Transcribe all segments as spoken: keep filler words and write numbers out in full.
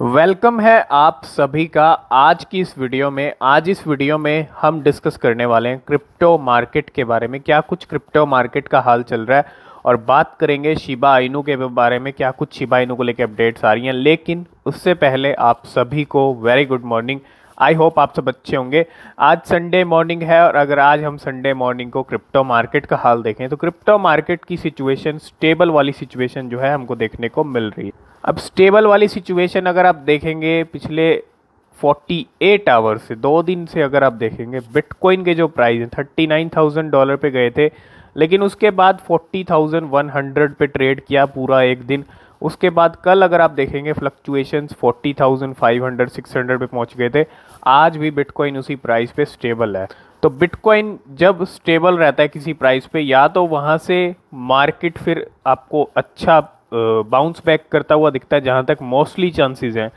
Welcome है आप सभी का आज की इस वीडियो में। आज इस वीडियो में हम डिस्कस करने वाले हैं क्रिप्टो मार्केट के बारे में, क्या कुछ क्रिप्टो मार्केट का हाल चल रहा है, और बात करेंगे शिबा इनू के बारे में, क्या कुछ शिबा इनू को लेकर अपडेट्स आ रही हैं। लेकिन उससे पहले आप सभी को very good morning, I hope आप सब अच्छे होंगे। आज संडे मॉर्निंग है और अगर आज हम संडे मॉर्निंग को क्रिप्टो मार्केट का हाल देखें तो क्रिप्टो मार्केट की सिचुएशन स्टेबल वाली सिचुएशन जो है हमको देखने को मिल रही है। अब स्टेबल वाली सिचुएशन अगर आप देखेंगे पिछले अड़तालीस आवर्स से, दो दिन से अगर आप देखेंगे बिटकॉइन के जो प्राइस हैं थर्टी नाइन थाउजेंड डॉलर पर गए थे, लेकिन उसके बाद फोर्टी थाउजेंड वन हंड्रेड पर ट्रेड किया पूरा एक दिन। उसके बाद कल अगर आप देखेंगे fluctuations forty thousand five hundred, six hundred पे पहुंच गए थे। आज भी बिटकॉइन उसी प्राइस पे स्टेबल है। तो बिटकॉइन जब स्टेबल रहता है किसी प्राइस पे, या तो वहां से मार्केट फिर आपको अच्छा बाउंस बैक करता हुआ दिखता है, जहां तक मोस्टली चांसेस हैं।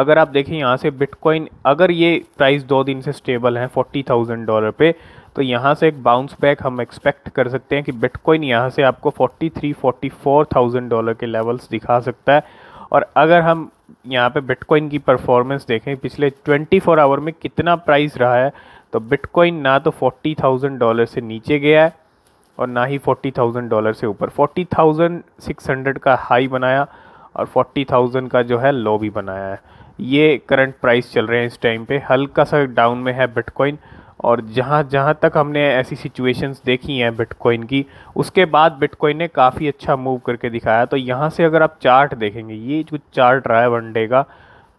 अगर आप देखें यहाँ से बिटकॉइन, अगर ये प्राइस दो दिन से स्टेबल है फोर्टी थाउजेंड डॉलर पे, तो यहाँ से एक बाउंस बैक हम एक्सपेक्ट कर सकते हैं कि बिटकॉइन यहाँ से आपको तैंतालीस, चौवालीस हज़ार डॉलर के लेवल्स दिखा सकता है। और अगर हम यहाँ पे बिटकॉइन की परफॉर्मेंस देखें पिछले चौबीस आवर में कितना प्राइस रहा है, तो बिटकॉइन ना तो चालीस हज़ार डॉलर से नीचे गया है और ना ही चालीस हज़ार डॉलर से ऊपर। चालीस हज़ार छह सौ का हाई बनाया और चालीस हज़ार का जो है लो भी बनाया है। ये करंट प्राइस चल रहे हैं इस टाइम पे, हल्का सा डाउन में है बिटकॉइन। और जहाँ जहाँ तक हमने ऐसी सिचुएशंस देखी हैं बिटकॉइन की, उसके बाद बिटकॉइन ने काफ़ी अच्छा मूव करके दिखाया। तो यहाँ से अगर आप चार्ट देखेंगे, ये जो चार्ट रहा है वन डे का,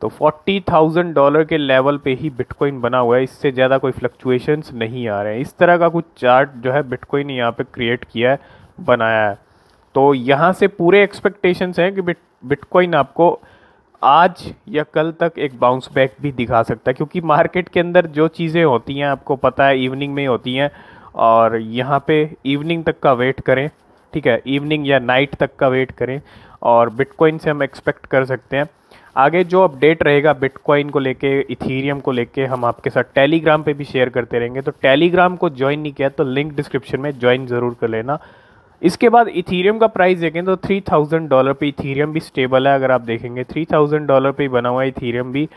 तो चालीस हज़ार डॉलर के लेवल पे ही बिटकॉइन बना हुआ है, इससे ज़्यादा कोई फ्लक्चुएशंस नहीं आ रहे हैं। इस तरह का कुछ चार्ट जो है बिटकॉइन ने यहाँ पर क्रिएट किया है, बनाया है। तो यहाँ से पूरे एक्सपेक्टेशंस हैं कि बिटकॉइन आपको आज या कल तक एक बाउंस बैक भी दिखा सकता है, क्योंकि मार्केट के अंदर जो चीज़ें होती हैं आपको पता है इवनिंग में होती हैं, और यहाँ पे इवनिंग तक का वेट करें, ठीक है, इवनिंग या नाइट तक का वेट करें। और बिटकॉइन से हम एक्सपेक्ट कर सकते हैं आगे जो अपडेट रहेगा बिटकॉइन को लेके, इथीरियम को लेके, हम आपके साथ टेलीग्राम पर भी शेयर करते रहेंगे। तो टेलीग्राम को ज्वाइन नहीं किया तो लिंक डिस्क्रिप्शन में ज्वाइन ज़रूर कर लेना। इसके बाद इथीरियम का प्राइस देखें तो तीन हज़ार डॉलर पे इथीरियम भी स्टेबल है। अगर आप देखेंगे तीन हज़ार डॉलर पे बना हुआ है इथीरियम भी,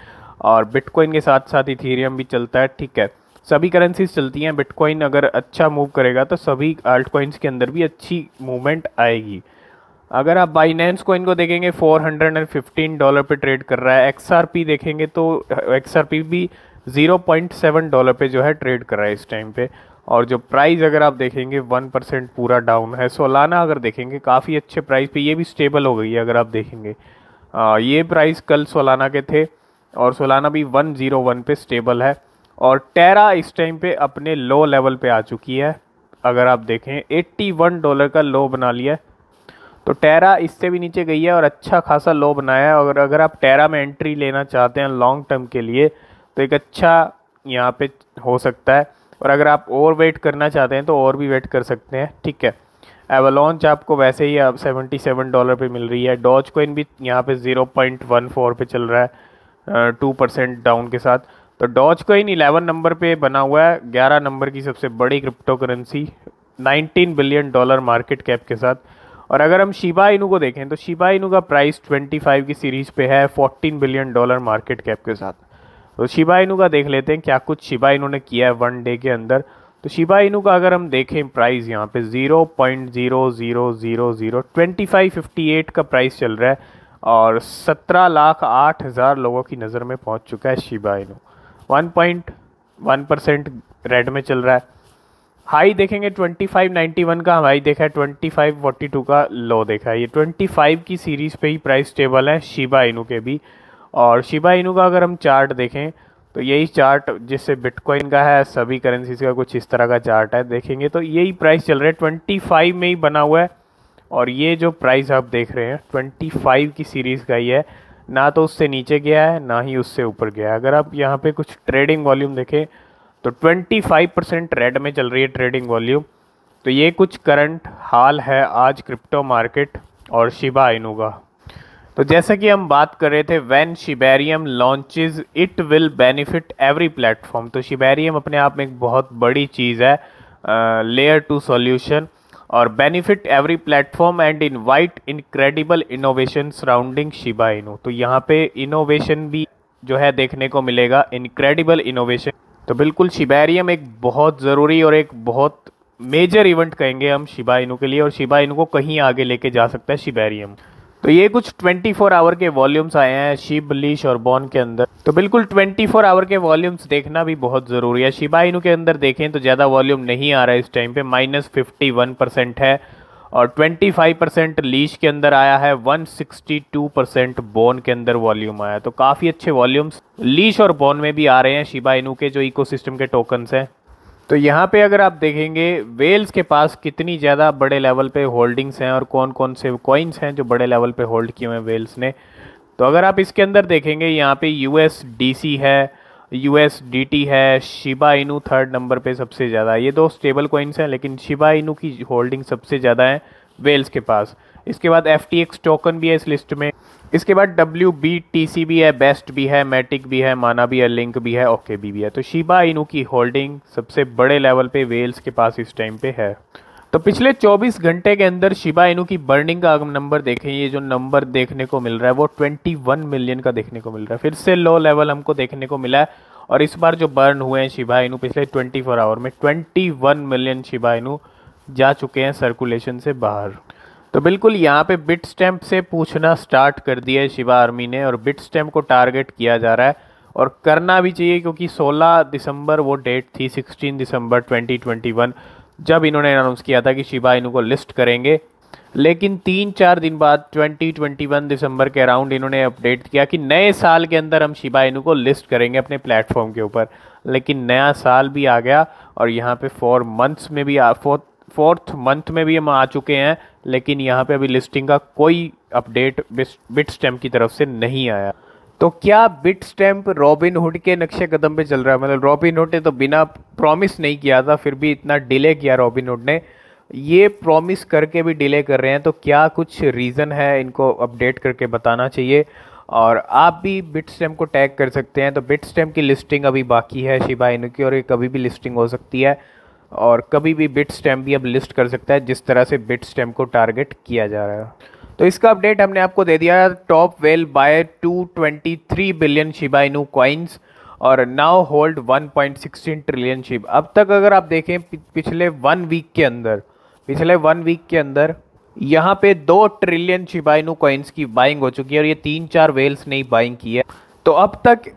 और बिटकॉइन के साथ साथ इथीरियम भी चलता है, ठीक है, सभी करेंसीज चलती हैं। बिटकॉइन अगर अच्छा मूव करेगा तो सभी आल्ट कॉइन्स के अंदर भी अच्छी मूवमेंट आएगी। अगर आप बाइनेंस कॉइन को देखेंगे चार सौ पंद्रह डॉलर पे ट्रेड कर रहा है। एक्सआरपी देखेंगे तो एक्सआरपी भी ज़ीरो पॉइंट सेवन डॉलर पे जो है ट्रेड कर रहा है इस टाइम पे, और जो प्राइस अगर आप देखेंगे वन परसेंट पूरा डाउन है। सोलाना अगर देखेंगे काफ़ी अच्छे प्राइस पे, ये भी स्टेबल हो गई है। अगर आप देखेंगे आ, ये प्राइस कल सोलाना के थे और सोलाना भी वन ज़ीरो वन पे स्टेबल है। और टेरा इस टाइम पे अपने लो लेवल पे आ चुकी है। अगर आप देखें इक्यासी डॉलर का लो बना लिया है, तो टेरा इससे भी नीचे गई है और अच्छा खासा लो बनाया है। और अगर आप टेरा में एंट्री लेना चाहते हैं लॉन्ग टर्म के लिए, तो एक अच्छा यहाँ पे हो सकता है। और अगर आप और वेट करना चाहते हैं तो और भी वेट कर सकते हैं, ठीक है। एवलॉन्च आपको वैसे ही आप सतहत्तर डॉलर पे मिल रही है। डॉज कॉइन भी यहाँ पे ज़ीरो पॉइंट वन फोर पे चल रहा है टू परसेंट डाउन के साथ। तो डॉज कॉइन इलेवन नंबर पे बना हुआ है, ग्यारह नंबर की सबसे बड़ी cryptocurrency, nineteen billion dollar market cap के साथ। और अगर हम शिबा इनू को देखें तो शिबा इनू का प्राइस पच्चीस की सीरीज़ पे है, fourteen billion dollar market cap के साथ। तो शिबा इनू का देख लेते हैं क्या कुछ शिबा इनू ने किया है वन डे के अंदर। तो शिबा इनू का अगर हम देखें प्राइस यहाँ पे zero point zero zero zero zero पच्चीस सौ अट्ठावन का प्राइस चल रहा है, और सत्रह लाख आठ हज़ार लोगों की नज़र में पहुँच चुका है Shiba Inu. One point one percent red में चल रहा है। हाई देखेंगे पच्चीस सौ इक्यानवे का हाई देखा है, पच्चीस सौ बयालीस का लो देखा है। ये पच्चीस की सीरीज़ पे ही प्राइस स्टेबल है शिबा इनू के भी। और शिबा इनू का अगर हम चार्ट देखें तो यही चार्ट जिससे बिटकॉइन का है, सभी करेंसीज का कुछ इस तरह का चार्ट है, देखेंगे तो यही प्राइस चल रहा है, पच्चीस में ही बना हुआ है। और ये जो प्राइस आप देख रहे हैं पच्चीस की सीरीज़ का ही है, ना तो उससे नीचे गया है ना ही उससे ऊपर गया है। अगर आप यहाँ पे कुछ ट्रेडिंग वॉल्यूम देखें तो पच्चीस परसेंट रेड में चल रही है ट्रेडिंग वॉल्यूम। तो ये कुछ करंट हाल है आज क्रिप्टो मार्केट और शिबा इनू का। तो जैसा कि हम बात कर रहे थे, when Shibarium launches it will benefit every platform. तो शिबेरियम अपने आप में एक बहुत बड़ी चीज़ है, लेयर टू सॉल्यूशन, और benefit every platform and invite incredible innovation surrounding Shiba Inu. तो यहाँ पे इनोवेशन भी जो है देखने को मिलेगा, इनक्रेडिबल इनोवेशन। तो बिल्कुल शिबेरियम एक बहुत ज़रूरी और एक बहुत मेजर इवेंट कहेंगे हम शिबा इनू के लिए, और शिबा इनू को कहीं आगे लेके जा सकता है शिबेरियम। तो ये कुछ चौबीस आवर के वॉल्यूम्स आए हैं शिब, लीश और बॉन के अंदर। तो बिल्कुल चौबीस आवर के वॉल्यूम्स देखना भी बहुत ज़रूरी है। शिबा इनू के अंदर देखें तो ज़्यादा वॉल्यूम नहीं आ रहा है इस टाइम पे, माइनस फिफ्टी वन परसेंट है और ट्वेंटी फाइव परसेंट लीश के अंदर आया है, वन सिक्सटी टू परसेंट बॉन के अंदर वॉल्यूम आया। तो काफ़ी अच्छे वॉल्यूम्स लीश और बॉन में भी आ रहे हैं शिबा इनू के जो इकोसिस्टम के टोकन्स हैं। तो यहाँ पे अगर आप देखेंगे वेल्स के पास कितनी ज़्यादा बड़े लेवल पे होल्डिंग्स हैं और कौन कौन से कॉइन्स हैं जो बड़े लेवल पे होल्ड किए हुए हैं वेल्स ने। तो अगर आप इसके अंदर देखेंगे यहाँ पे यूएसडीसी है, यूएसडीटी है, शिबा इनू थर्ड नंबर पे सबसे ज़्यादा, ये दो स्टेबल कॉइन्स हैं लेकिन शिबा इनू की होल्डिंग सबसे ज़्यादा है वेल्स के पास। इसके बाद एफ टी एक्स टोकन भी है इस लिस्ट में, इसके बाद डब्ल्यू बी टी सी भी है, बेस्ट भी है, मैटिक भी है, माना भी है, लिंक भी है, ओ के बी भी है। तो शिबा इनू की होल्डिंग सबसे बड़े लेवल पे वेल्स के पास इस टाइम पे है। तो पिछले चौबीस घंटे के अंदर शिबा इनू की बर्निंग का नंबर देखें, ये जो नंबर देखने को मिल रहा है वो इक्कीस मिलियन का देखने को मिल रहा है, फिर से लो लेवल हमको देखने को मिला है। और इस बार जो बर्न हुए हैं शिबा इनू पिछले ट्वेंटी फोर आवर में twenty one million Shiba Inu जा चुके हैं सर्कुलेशन से बाहर। तो बिल्कुल यहाँ पे बिटस्टैम्प से पूछना स्टार्ट कर दिया है शिबा आर्मी ने और बिटस्टैम्प को टारगेट किया जा रहा है, और करना भी चाहिए क्योंकि सोलह दिसंबर वो डेट थी, सोलह दिसंबर दो हज़ार इक्कीस जब इन्होंने अनाउंस किया था कि शिबा इनू को लिस्ट करेंगे। लेकिन तीन चार दिन बाद बीस इक्कीस दिसंबर के अराउंड इन्होंने अपडेट किया कि नए साल के अंदर हम शिबा इनू को लिस्ट करेंगे अपने प्लेटफॉर्म के ऊपर। लेकिन नया साल भी आ गया और यहाँ पे फोर मंथ्स में भी फोर्थ फोर्थ मंथ में भी हम आ चुके हैं, लेकिन यहाँ पे अभी लिस्टिंग का कोई अपडेट बिटस्टैम्प की तरफ से नहीं आया। तो क्या बिटस्टैम्प रॉबिनहुड के नक्शे कदम पे चल रहा है? मतलब रॉबिनहुड ने तो बिना प्रॉमिस नहीं किया था, फिर भी इतना डिले किया रॉबिनहुड ने, ये प्रॉमिस करके भी डिले कर रहे हैं। तो क्या कुछ रीज़न है, इनको अपडेट करके बताना चाहिए। और आप भी बिटस्टैम्प को टैग कर सकते हैं। तो बिटस्टैम्प की लिस्टिंग अभी बाकी है शिबा इनू की, और ये कभी भी लिस्टिंग हो सकती है और कभी भी बिटस्टैम्प भी अब लिस्ट कर सकता है जिस तरह से बिटस्टैम्प को टारगेट किया जा रहा है। तो इसका अपडेट हमने आपको दे दिया, टॉप वेल बाय दो सौ तेईस बिलियन शिबा इनू कॉइन्स और now hold one point one six trillion Shiv. अब तक अगर आप देखें पिछले वन वीक के अंदर पिछले वन वीक के अंदर यहाँ पे दो ट्रिलियन शिबा इनू कॉइन्स की बाइंग हो चुकी है, और ये तीन चार वेल्स ने ही बाइंग की है। तो अब तक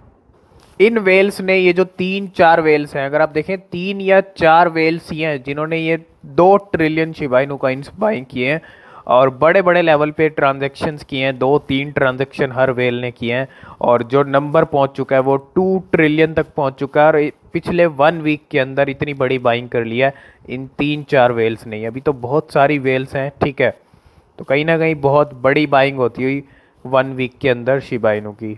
इन वेल्स ने, ये जो तीन चार वेल्स हैं, अगर आप देखें तीन या चार वेल्स ही हैं जिन्होंने ये दो trillion Shiba Inu coins buying किए हैं और बड़े बड़े लेवल पे ट्रांजैक्शंस किए हैं, दो तीन ट्रांजैक्शन हर वेल ने किए हैं, और जो नंबर पहुंच चुका है वो टू ट्रिलियन तक पहुंच चुका है। और पिछले वन वीक के अंदर इतनी बड़ी बाइंग कर लिया है इन तीन चार वेल्स ने। अभी तो बहुत सारी वेल्स हैं, ठीक है, तो कहीं ना कहीं बहुत बड़ी बाइंग होती हुई वन वीक के अंदर शिबा इनू की।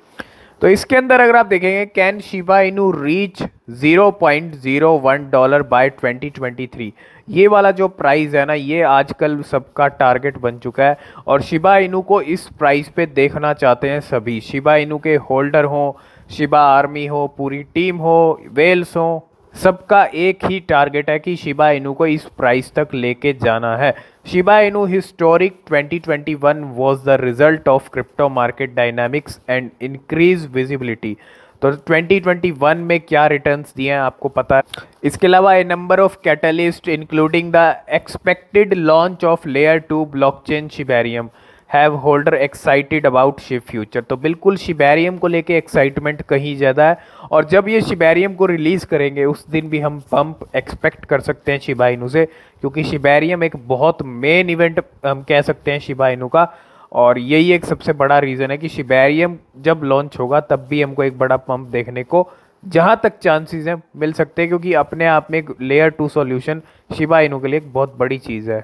तो इसके अंदर अगर आप देखेंगे, can Shiba Inu reach zero point zero one dollar by twenty twenty three, ये वाला जो प्राइस है ना, ये आजकल सबका टारगेट बन चुका है। और शिबा इनू को इस प्राइस पे देखना चाहते हैं सभी, शिबा इनू के होल्डर हो, शिबा आर्मी हो, पूरी टीम हो, वेल्स हो, सबका एक ही टारगेट है कि शिबा इनू को इस प्राइस तक लेके जाना है। Shiba Inu historic twenty twenty one was the result of crypto market dynamics and increase visibility. तो ट्वेंटी ट्वेंटी वन में क्या रिटर्न्स दिए हैं आपको पता है। इसके अलावा a number of catalyst including the expected launch of layer two blockchain Shibarium have holder excited about Shiv future. तो बिल्कुल शिबेरियम को लेके एक्साइटमेंट कहीं ज़्यादा है, और जब ये शिबेरियम को रिलीज़ करेंगे उस दिन भी हम पंप एक्सपेक्ट कर सकते हैं शिबा इनू से, क्योंकि शिबेरियम एक बहुत मेन इवेंट हम कह सकते हैं शिबा इनू का। और यही एक सबसे बड़ा रीज़न है कि शिबेरियम जब लॉन्च होगा तब भी हमको एक बड़ा पंप देखने को जहाँ तक चांसेस हैं मिल सकते हैं, क्योंकि अपने आप में एक layer two solution Shiba Inu के लिए एक बहुत बड़ी चीज़ है।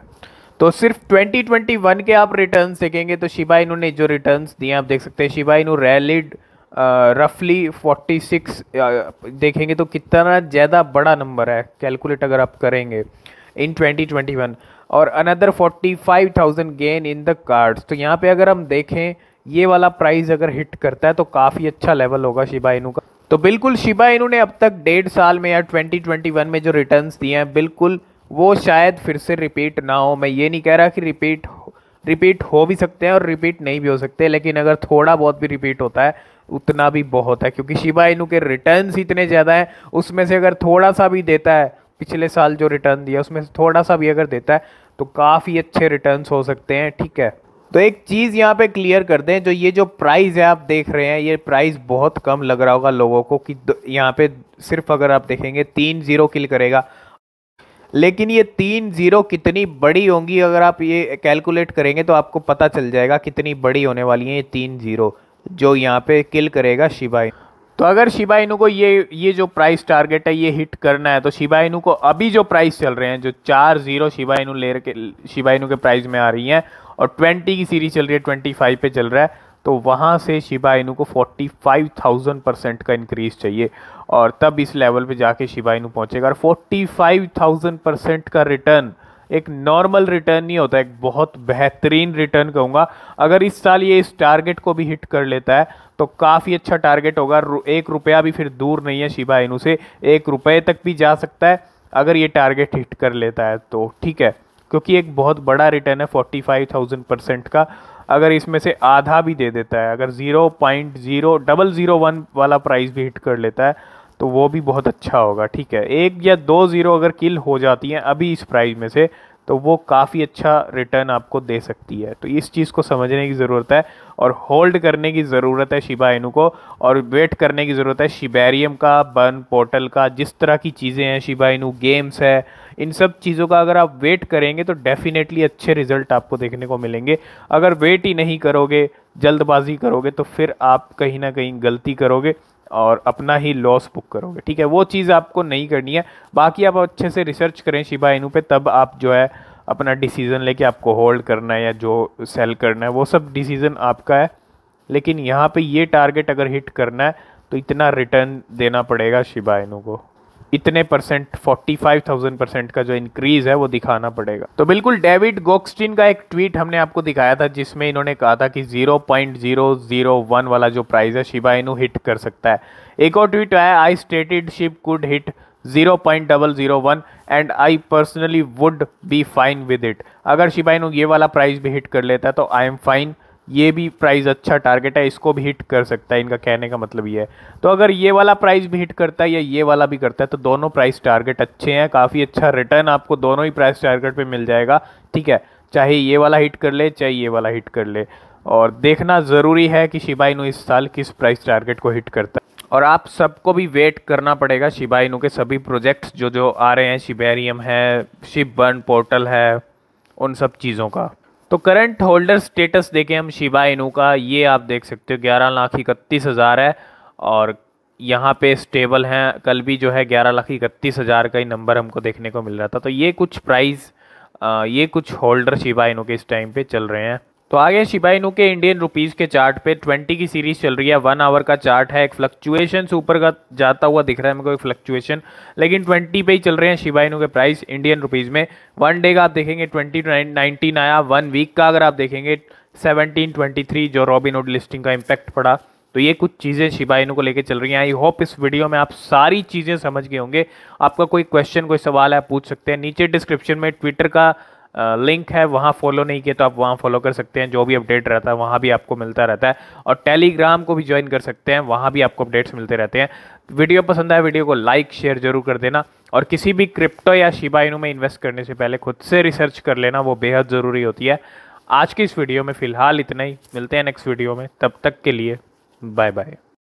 तो सिर्फ ट्वेंटी ट्वेंटी वन के आप रिटर्न्स देखेंगे तो शिबा इनू ने जो रिटर्न्स दिए आप देख सकते हैं, शिबा इनू रैलीड रफली छियालीस देखेंगे तो कितना ज़्यादा बड़ा नंबर है कैलकुलेट अगर आप करेंगे इन ट्वेंटी ट्वेंटी वन, और अनदर पैंतालीस हज़ार गेन इन द कार्ड्स। तो यहाँ पे अगर हम देखें ये वाला प्राइस अगर हिट करता है तो काफ़ी अच्छा लेवल होगा शिबा इनू का। तो बिल्कुल शिबा इनू ने अब तक डेढ़ साल में या ट्वेंटी ट्वेंटी वन में जो रिटर्न्स दिए हैं बिल्कुल वो शायद फिर से रिपीट ना हो। मैं ये नहीं कह रहा कि रिपीट रिपीट हो भी सकते हैं और रिपीट नहीं भी हो सकते, लेकिन अगर थोड़ा बहुत भी रिपीट होता है उतना भी बहुत है, क्योंकि शिबा इनू के रिटर्न्स इतने ज़्यादा हैं, उसमें से अगर थोड़ा सा भी देता है, पिछले साल जो रिटर्न दिया उसमें से थोड़ा सा भी अगर देता है तो काफ़ी अच्छे रिटर्न्स हो सकते हैं। ठीक है, तो एक चीज़ यहाँ पे क्लियर कर दें, जो ये जो प्राइस है आप देख रहे हैं, ये प्राइस बहुत कम लग रहा होगा लोगों को कि यहाँ पे सिर्फ अगर आप देखेंगे तीन जीरो किल करेगा, लेकिन ये तीन जीरो कितनी बड़ी होंगी अगर आप ये कैलकुलेट करेंगे तो आपको पता चल जाएगा कितनी बड़ी होने वाली है ये तीन जीरो जो यहाँ पे किल करेगा शिबा इनु। तो अगर शिबा इनु को ये ये जो प्राइस टारगेट है ये हिट करना है तो शिबा इनु को अभी जो प्राइस चल रहे हैं, जो चार जीरो शिबा इनु ले के शिबा इनु के प्राइस में आ रही हैं और बीस की सीरीज चल रही है, पच्चीस पे चल रहा है, तो वहाँ से शिबा इनु को पैंतालीस हज़ार परसेंट का इंक्रीज चाहिए और तब इस लेवल पे जाके शिबा इनु पहुँचेगा। और पैंतालीस हज़ार परसेंट का रिटर्न एक नॉर्मल रिटर्न नहीं होता, एक बहुत बेहतरीन रिटर्न कहूँगा। अगर इस साल ये इस टारगेट को भी हिट कर लेता है तो काफ़ी अच्छा टारगेट होगा, एक रुपया भी फिर दूर नहीं है शिबा इनु से, एक रुपये तक भी जा सकता है अगर ये टारगेट हिट कर लेता है तो। ठीक है, क्योंकि एक बहुत बड़ा रिटर्न है पैंतालीस हज़ार परसेंट का। अगर इसमें से आधा भी दे देता है, अगर zero point zero zero zero one वाला प्राइस भी हिट कर लेता है तो वो भी बहुत अच्छा होगा। ठीक है, एक या दो ज़ीरो अगर किल हो जाती हैं अभी इस प्राइस में से तो वो काफ़ी अच्छा रिटर्न आपको दे सकती है। तो इस चीज़ को समझने की ज़रूरत है और होल्ड करने की ज़रूरत है शिबा इनु को, और वेट करने की ज़रूरत है शिबेरियम का, बर्न पोर्टल का, जिस तरह की चीज़ें हैं शिबा इनु गेम्स है, इन सब चीज़ों का अगर आप वेट करेंगे तो डेफिनेटली अच्छे रिजल्ट आपको देखने को मिलेंगे। अगर वेट ही नहीं करोगे, जल्दबाजी करोगे तो फिर आप कहीं ना कहीं गलती करोगे और अपना ही लॉस बुक करोगे। ठीक है, वो चीज़ आपको नहीं करनी है। बाकी आप अच्छे से रिसर्च करें शिबा इनु पे, तब आप जो है अपना डिसीज़न लेके आपको होल्ड करना है या जो सेल करना है वो सब डिसीज़न आपका है। लेकिन यहाँ पे ये टारगेट अगर हिट करना है तो इतना रिटर्न देना पड़ेगा शिबा इनु को, इतने परसेंट पैंतालीस हज़ार परसेंट का जो इंक्रीज़ है वो दिखाना पड़ेगा। तो बिल्कुल डेविड गोखस्टीन का एक ट्वीट हमने आपको दिखाया था जिसमें इन्होंने कहा था कि zero point zero zero one वाला जो प्राइस है शिबा इनु हिट कर सकता है। एक और ट्वीट आया, I stated ship could hit zero point zero zero one and I personally would be fine with it. अगर शिबा इनु ये वाला प्राइस भी हिट कर लेता है तो आई एम फाइन, ये भी प्राइस अच्छा टारगेट है, इसको भी हिट कर सकता है, इनका कहने का मतलब ये है। तो अगर ये वाला प्राइस भी हिट करता है या ये वाला भी करता है तो दोनों प्राइस टारगेट अच्छे हैं, काफ़ी अच्छा रिटर्न आपको दोनों ही प्राइस टारगेट पे मिल जाएगा। ठीक है, चाहे ये वाला हिट कर ले चाहे ये वाला हिट कर ले, और देखना ज़रूरी है कि शिबा इनु इस साल किस प्राइस टारगेट को हिट करता है। और आप सबको भी वेट करना पड़ेगा शिबा इनु के सभी प्रोजेक्ट्स जो जो आ रहे हैं, शिबेरियम है, शिप बर्न पोर्टल है, उन सब चीज़ों का। तो करंट होल्डर स्टेटस देखें हम शिबा इनु का, ये आप देख सकते हो ग्यारह लाख इकतीस हज़ार है और यहाँ पे स्टेबल हैं। कल भी जो है ग्यारह लाख इकतीस हज़ार का ही नंबर हमको देखने को मिल रहा था। तो ये कुछ प्राइस, ये कुछ होल्डर शिबा इनु के इस टाइम पे चल रहे हैं। तो आगे शिबा इनु के इंडियन रुपीज़ के चार्ट पे बीस की सीरीज़ चल रही है, वन आवर का चार्ट है, एक फ्लक्चुएशन ऊपर का जाता हुआ दिख रहा है मेरे को, एक फ्लक्चुएशन, लेकिन बीस पे ही चल रहे हैं शिबा इनु के प्राइस इंडियन रुपीज़ में। वन डे का आप देखेंगे बीस नाइनटीन आया, वन वीक का अगर आप देखेंगे सेवनटीन ट्वेंटी थ्री, जो रॉबिनहुड लिस्टिंग का इम्पैक्ट पड़ा। तो ये कुछ चीज़ें शिबा इनु को लेकर चल रही हैं। आई होप इस वीडियो में आप सारी चीज़ें समझ गए होंगे। आपका कोई क्वेश्चन, कोई सवाल है आप पूछ सकते हैं। नीचे डिस्क्रिप्शन में ट्विटर का लिंक है, वहाँ फॉलो नहीं किया तो आप वहाँ फॉलो कर सकते हैं, जो भी अपडेट रहता है वहाँ भी आपको मिलता रहता है। और टेलीग्राम को भी ज्वाइन कर सकते हैं, वहाँ भी आपको अपडेट्स मिलते रहते हैं। वीडियो पसंद आया वीडियो को लाइक शेयर जरूर कर देना, और किसी भी क्रिप्टो या शिबा इनु में इन्वेस्ट करने से पहले खुद से रिसर्च कर लेना, वो बेहद ज़रूरी होती है। आज की इस वीडियो में फ़िलहाल इतना ही, मिलते हैं नेक्स्ट वीडियो में, तब तक के लिए बाय बाय।